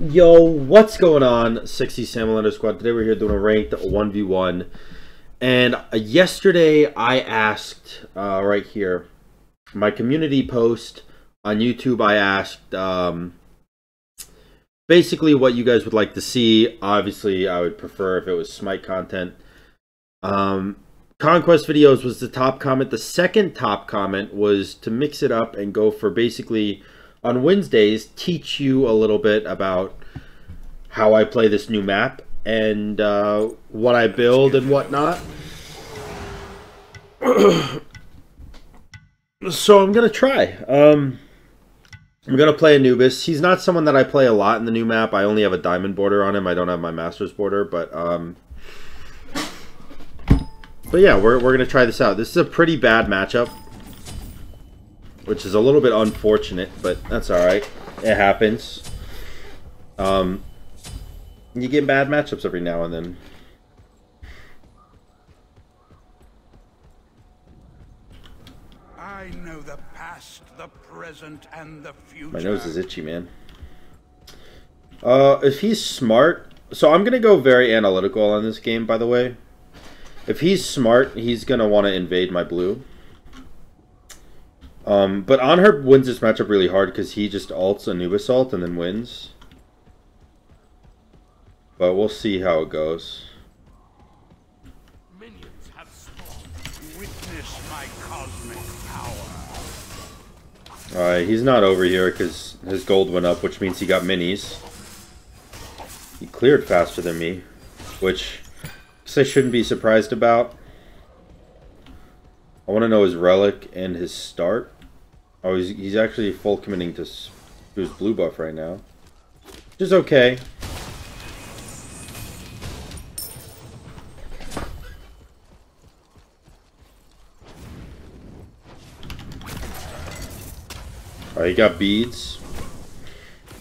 Yo, what's going on? 60 Sam Squad. Today we're here doing a ranked 1v1. And yesterday I asked, right here, my community post on YouTube, I asked basically what you guys would like to see. Obviously, I would prefer if it was SMITE content. Conquest videos was the top comment. The second top comment was to mix it up and go for basically... on Wednesdays, teach you a little bit about how I play this new map and what I build and whatnot. So I'm going to try. I'm going to play Anubis. He's not someone that I play a lot in the new map. I only have a diamond border on him. I don't have my master's border. But yeah, we're going to try this out. This is a pretty bad matchup, which is a little bit unfortunate, but that's alright. It happens. You get bad matchups every now and then. I know the past, the present, and the future. My nose is itchy, man. If he's smart... so I'm going to go very analytical on this game, by the way. If he's smart, he's going to want to invade my blue. But Onherb wins this matchup really hard because he just alts Anubis ult and then wins. But we'll see how it goes. Minions have spawned. Witness my cosmic power. Alright, he's not over here because his gold went up, which means he got minis. He cleared faster than me, which I shouldn't be surprised about. I want to know his relic and his start. Oh, he's actually full committing to his blue buff right now, which is okay. Alright, he got beads.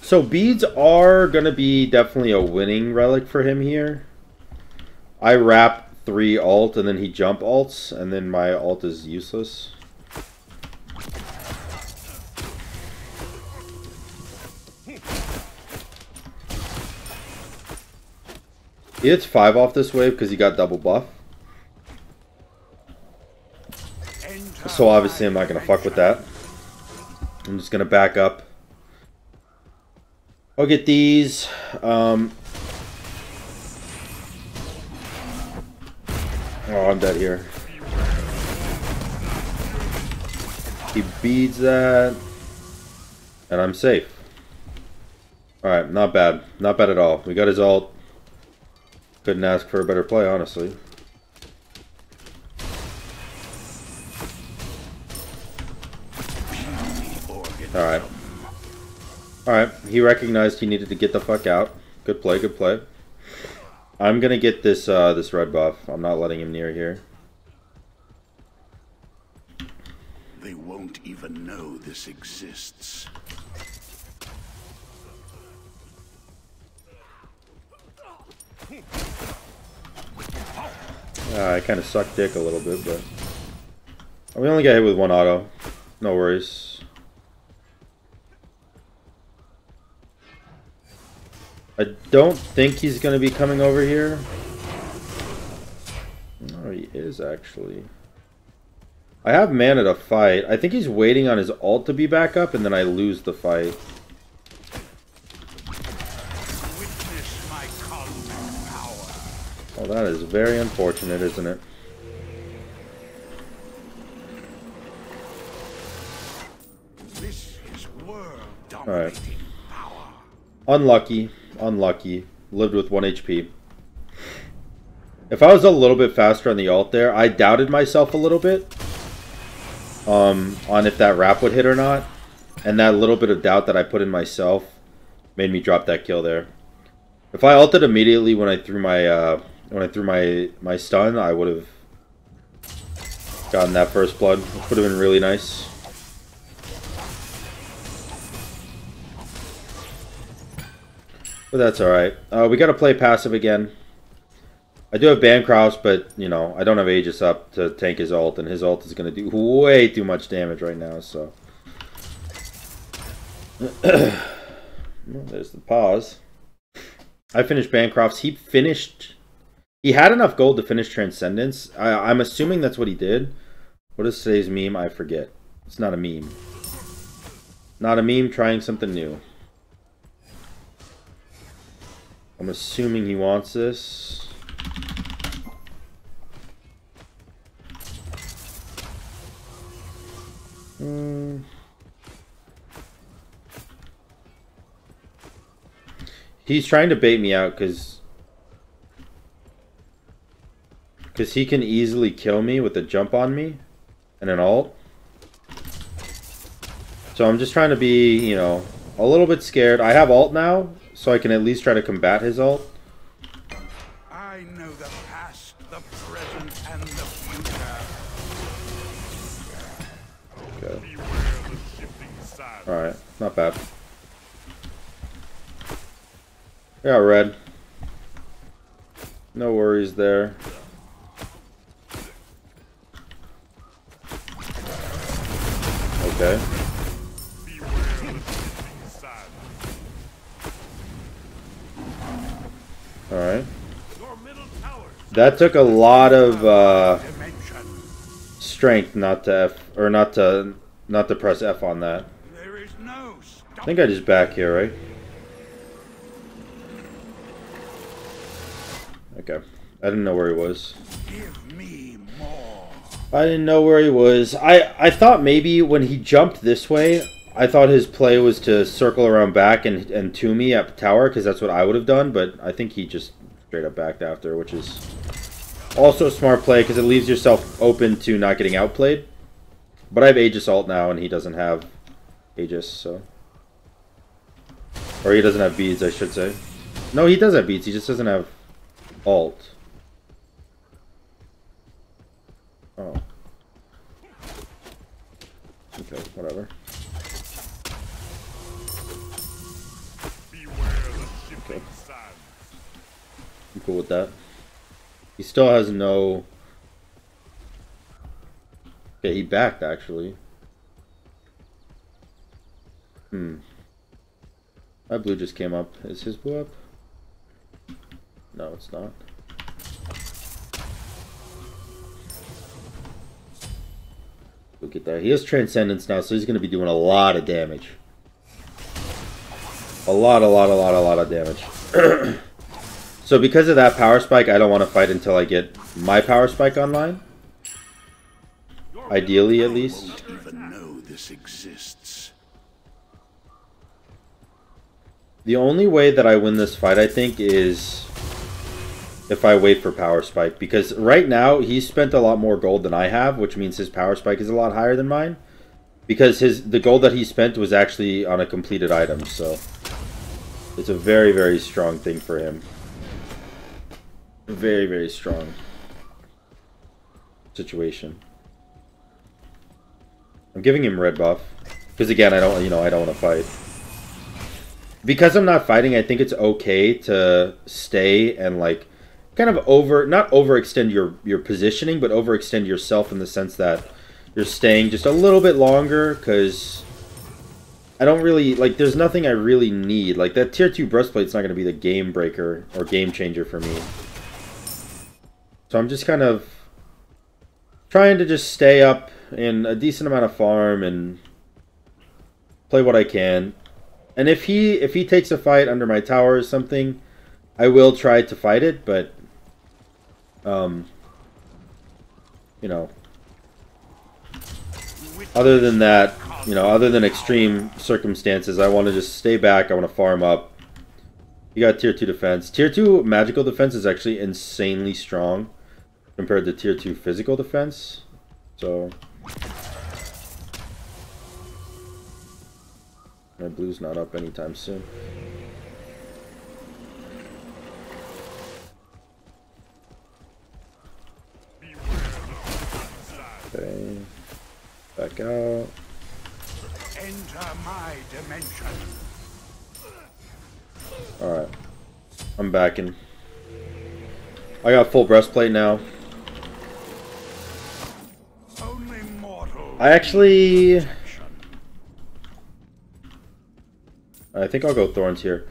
So beads are going to be definitely a winning relic for him here. I wrap 3 alt and then he jump alts and then my alt is useless. He hits 5 off this wave because he got double buff. So obviously I'm not going to fuck with that. I'm just going to back up. I'll get these. Oh, I'm dead here. He beads that. And I'm safe. Alright, not bad. Not bad at all. We got his ult. Couldn't ask for a better play, honestly. Alright. Alright, he recognized he needed to get the fuck out. Good play, good play. I'm gonna get this this red buff. I'm not letting him near here. They won't even know this exists. I kind of suck dick a little bit, but we only got hit with 1 auto. No worries. I don't think he's going to be coming over here. Oh, he is actually. I have mana to fight. I think he's waiting on his ult to be back up, and then I lose the fight. Witness my cosmic power. Well, that is very unfortunate, isn't it? This is world dominating power. All right. Unlucky. Unlucky. Lived with 1 HP. If I was a little bit faster on the ult there, I doubted myself a little bit on if that wrap would hit or not. And that little bit of doubt that I put in myself made me drop that kill there. If I ulted immediately when I threw my my stun, I would have gotten that first blood, which would have been really nice. But that's alright. We gotta play passive again. I do have Bancroft's, but, you know, I don't have Aegis up to tank his ult, and his ult is gonna do way too much damage right now, so. Well, there's the pause. I finished Bancroft's. He finished... He had enough gold to finish Transcendence. I'm assuming that's what he did. What is today's meme? I forget. It's not a meme. Not a meme, trying something new. I'm assuming he wants this. He's trying to bait me out because he can easily kill me with a jump on me and an ult. So I'm just trying to be, you know, a little bit scared. I have ult now, so I can at least try to combat his ult. I know the past, the present, and the future. Okay. Alright, not bad. Yeah, red. No worries there. Okay. Alright. That took a lot of strength not to F, or not to press F on that. I think I just back here, right? Okay. I didn't know where he was. Give me more. I didn't know where he was. I thought maybe when he jumped this way, I thought his play was to circle around back and to me at tower, because that's what I would have done, but I think he just straight up backed after, which is also a smart play because it leaves yourself open to not getting outplayed. But I have Aegis ult now and he doesn't have Aegis, so... Or he doesn't have beads, I should say. No, he does have beads, he just doesn't have alt. Oh. Okay, whatever. Okay. I'm cool with that. He still has no... Yeah, he backed, actually. My blue just came up. Is his blue up? No, it's not. Look at that. He has Transcendence now, so he's going to be doing a lot of damage. A lot of damage. So because of that power spike, I don't want to fight until I get my power spike online. Ideally, at least. I don't even know this exists. The only way that I win this fight, I think, is if I wait for power spike. Because right now, he's spent a lot more gold than I have, which means his power spike is a lot higher than mine. Because the gold that he spent was actually on a completed item, so... It's a very, very strong thing for him. Very, very strong situation. I'm giving him red buff. Because again, I don't want to fight. Because I'm not fighting, I think it's okay to stay and, like, kind of not overextend your positioning, but overextend yourself in the sense that you're staying just a little bit longer, because I don't really, like, there's nothing I really need. Like, that tier 2 breastplate's not going to be the game breaker or game changer for me. So I'm just kind of trying to just stay up in a decent amount of farm and play what I can. And if he takes a fight under my tower or something, I will try to fight it, but you know, other than that, you know, other than extreme circumstances, I want to just stay back, I want to farm up. You got tier 2 defense. Tier 2 magical defense is actually insanely strong compared to tier 2 physical defense. So my blue's not up anytime soon. Okay. Back out. Enter my dimension. Alright. I'm backing. I got full breastplate now. Only mortal. I actually... I think I'll go Thorns here.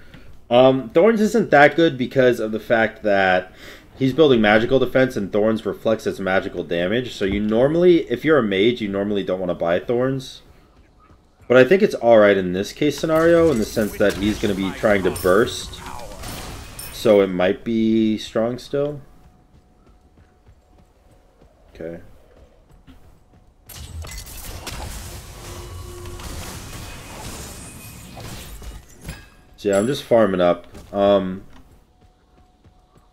Thorns isn't that good because of the fact that he's building magical defense and Thorns reflects its magical damage. So you normally, if you're a mage, you normally don't want to buy Thorns. But I think it's alright in this case scenario in the sense that he's going to be trying to burst. So it might be strong still. Okay. So yeah, I'm just farming up.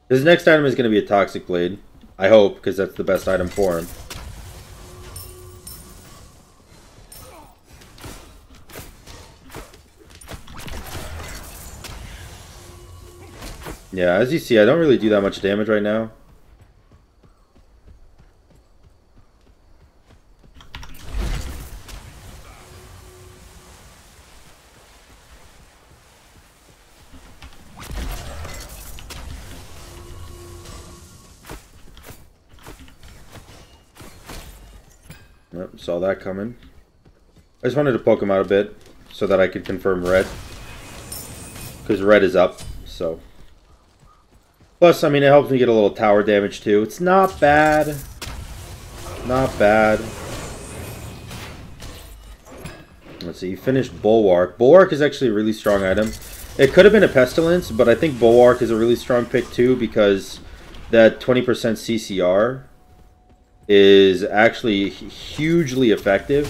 His next item is going to be a Toxic Blade. I hope, because that's the best item for him. Yeah, as you see, I don't really do that much damage right now. Saw that coming. I just wanted to poke him out a bit so that I could confirm red, because red is up. So plus, I mean, it helps me get a little tower damage too. It's not bad, not bad. Let's see, he finished Bulwark. Bulwark is actually a really strong item. It could have been a Pestilence, but I think Bulwark is a really strong pick too, because that 20% CCR is actually hugely effective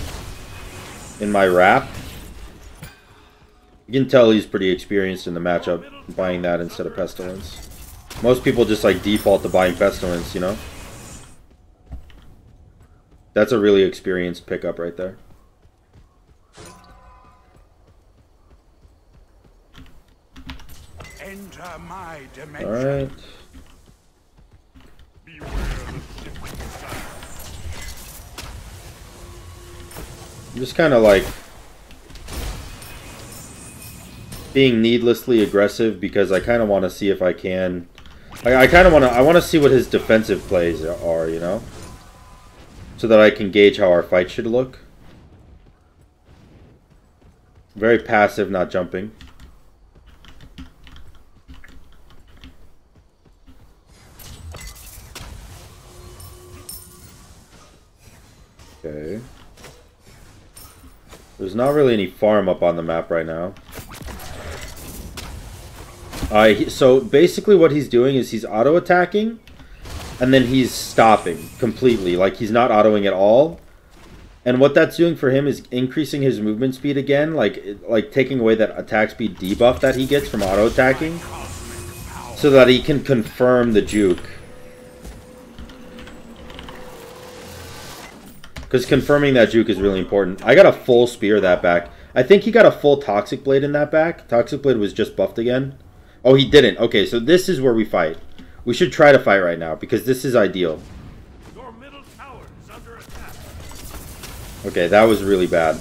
in my wrap. You can tell he's pretty experienced in the matchup buying that instead of Pestilence. Most people just like default to buying Pestilence, you know? That's a really experienced pickup right there. Enter my dimension. All right. I'm just kind of like being needlessly aggressive because I kind of want to see if I can. I want to see what his defensive plays are, you know, so that I can gauge how our fight should look. Very passive, not jumping. Okay. There's not really any farm up on the map right now. So basically what he's doing is he's auto-attacking, and then he's stopping completely. Like, he's not autoing at all. And what that's doing for him is increasing his movement speed again, like taking away that attack speed debuff that he gets from auto-attacking, so that he can confirm the juke. Because confirming that juke is really important. I got a full Spear that back. I think he got a full Toxic Blade in that back. Toxic Blade was just buffed again. Oh, he didn't. Okay, so this is where we fight. We should try to fight right now, because this is ideal. Your middle tower is under attack. Okay, that was really bad.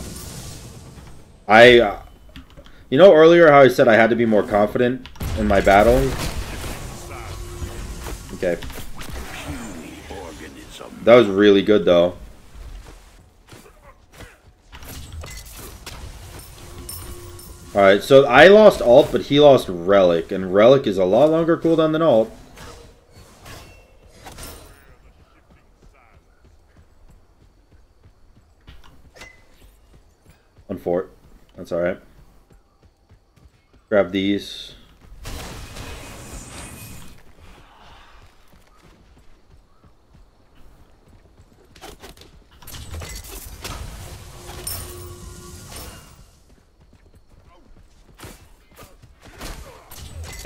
You know earlier how I said I had to be more confident in my battle? Okay. That was really good, though. Alright, so I lost Alt, but he lost Relic, and Relic is a lot longer cooldown than Alt. Unfort. That's alright. Grab these.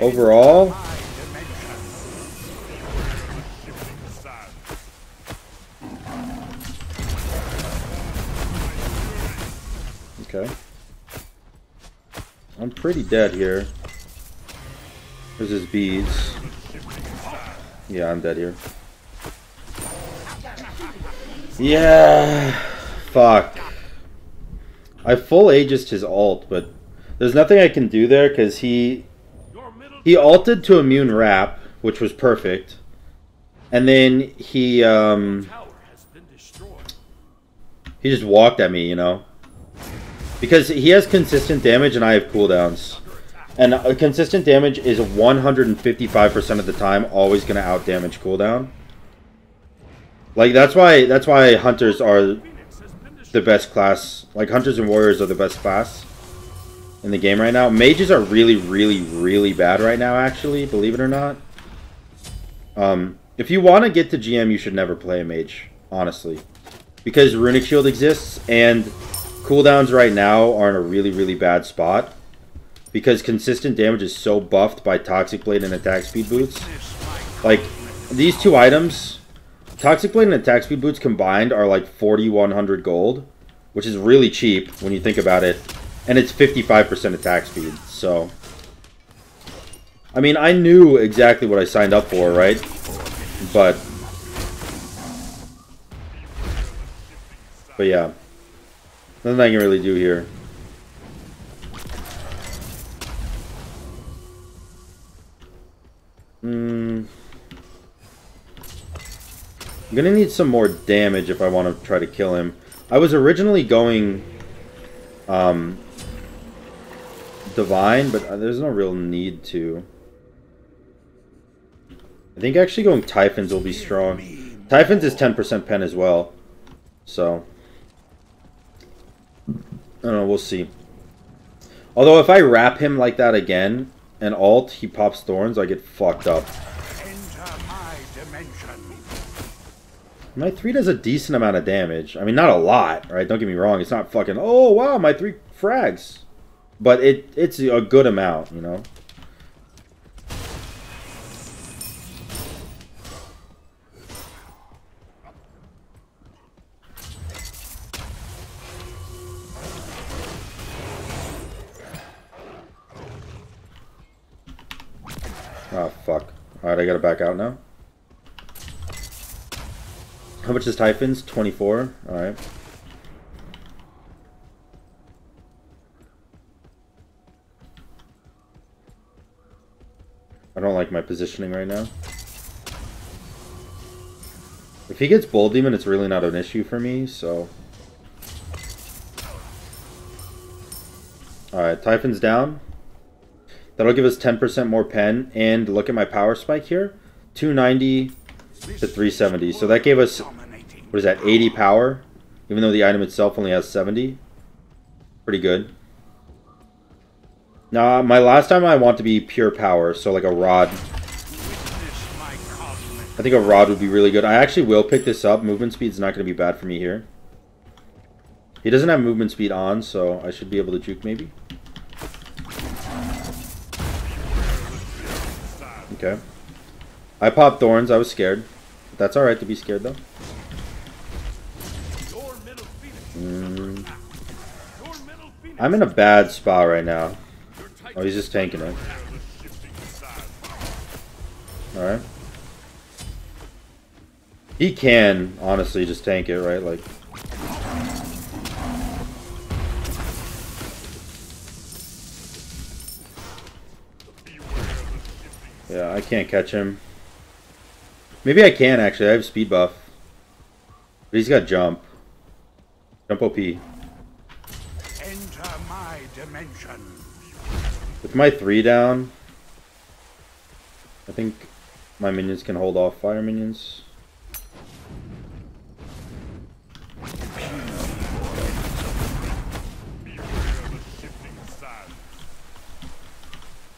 Overall, okay, I'm pretty dead here. There's his bees. Yeah, I'm dead here. Yeah, fuck. I full Aegis'd his alt, but there's nothing I can do there because he ulted to immune wrap, which was perfect, and then he just walked at me, you know. Because he has consistent damage and I have cooldowns. And consistent damage is 155% of the time always going to out-damage cooldown. Like, that's why hunters are the best class. Like, hunters and warriors are the best class in the game right now. Mages are really, really, really bad right now, actually, believe it or not. If you want to get to GM, you should never play a mage, honestly. Because Runic Shield exists, and cooldowns right now are in a really, really bad spot. Because consistent damage is so buffed by Toxic Blade and Attack Speed Boots. Like, these two items, Toxic Blade and Attack Speed Boots combined are like 4,100 gold, which is really cheap when you think about it. And it's 55% attack speed, so... I mean, I knew exactly what I signed up for, right? But yeah. Nothing I can really do here. I'm gonna need some more damage if I want to try to kill him. I was originally going Divine, but there's no real need to. I think actually going Typhons will be strong. Typhons is 10% pen as well, so I don't know, we'll see. Although if I wrap him like that again and ult, he pops thorns, I get fucked up. My 3 does a decent amount of damage. I mean, not a lot, right? Don't get me wrong. It's not fucking, oh, wow, my 3 frags. But it's a good amount, you know? Oh, fuck. Alright, I gotta back out now. How much is Typhon's? 24. Alright. I don't like my positioning right now. If he gets Bull Demon, it's really not an issue for me, so... Alright, Typhon's down. That'll give us 10% more pen, and look at my power spike here. 290... to 370, so that gave us, what is that, 80 power, even though the item itself only has 70. Pretty good. Now my last time I want to be pure power, so like a rod. I think a rod would be really good. I actually will pick this up. Movement speed's not going to be bad for me here. He doesn't have movement speed on, so I should be able to juke maybe. Okay, I popped thorns. I was scared. That's alright to be scared, though. I'm in a bad spot right now. Oh, he's just tanking it. Alright. He can, honestly, just tank it, right? Like... yeah, I can't catch him. Maybe I can, actually. I have speed buff. But he's got jump. Jump OP. Enter my dimension. With my 3 down, I think my minions can hold off fire minions.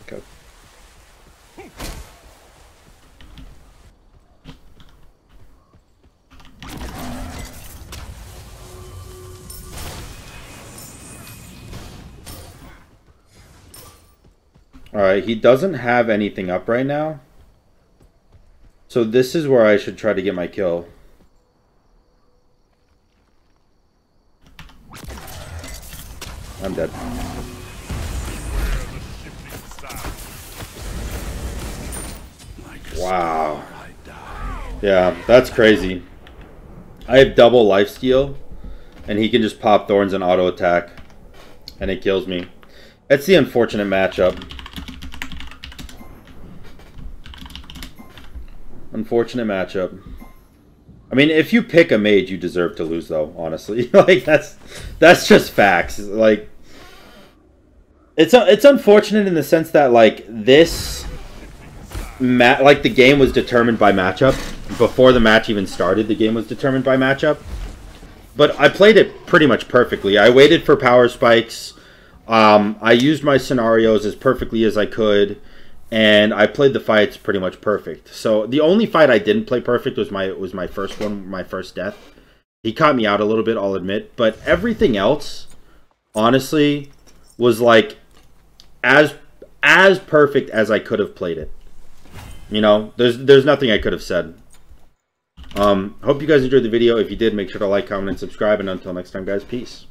Okay. Alright, he doesn't have anything up right now. So this is where I should try to get my kill. I'm dead. Wow. Yeah, that's crazy. I have double lifesteal, and he can just pop thorns and auto attack. And it kills me. That's the unfortunate matchup. Unfortunate matchup. I mean, if you pick a mage, you deserve to lose, though, honestly. Like, that's just facts. Like, It's unfortunate in the sense that like this like the game was determined by matchup before the match even started. The game was determined by matchup, but I played it pretty much perfectly. I waited for power spikes. I used my scenarios as perfectly as I could, and I played the fights pretty much perfect. So the only fight I didn't play perfect was my first one, my first death. He caught me out a little bit, I'll admit, but everything else, honestly, was like as perfect as I could have played it. You know, there's nothing I could have said. Hope you guys enjoyed the video. If you did, make sure to like, comment, and subscribe. And until next time, guys, peace.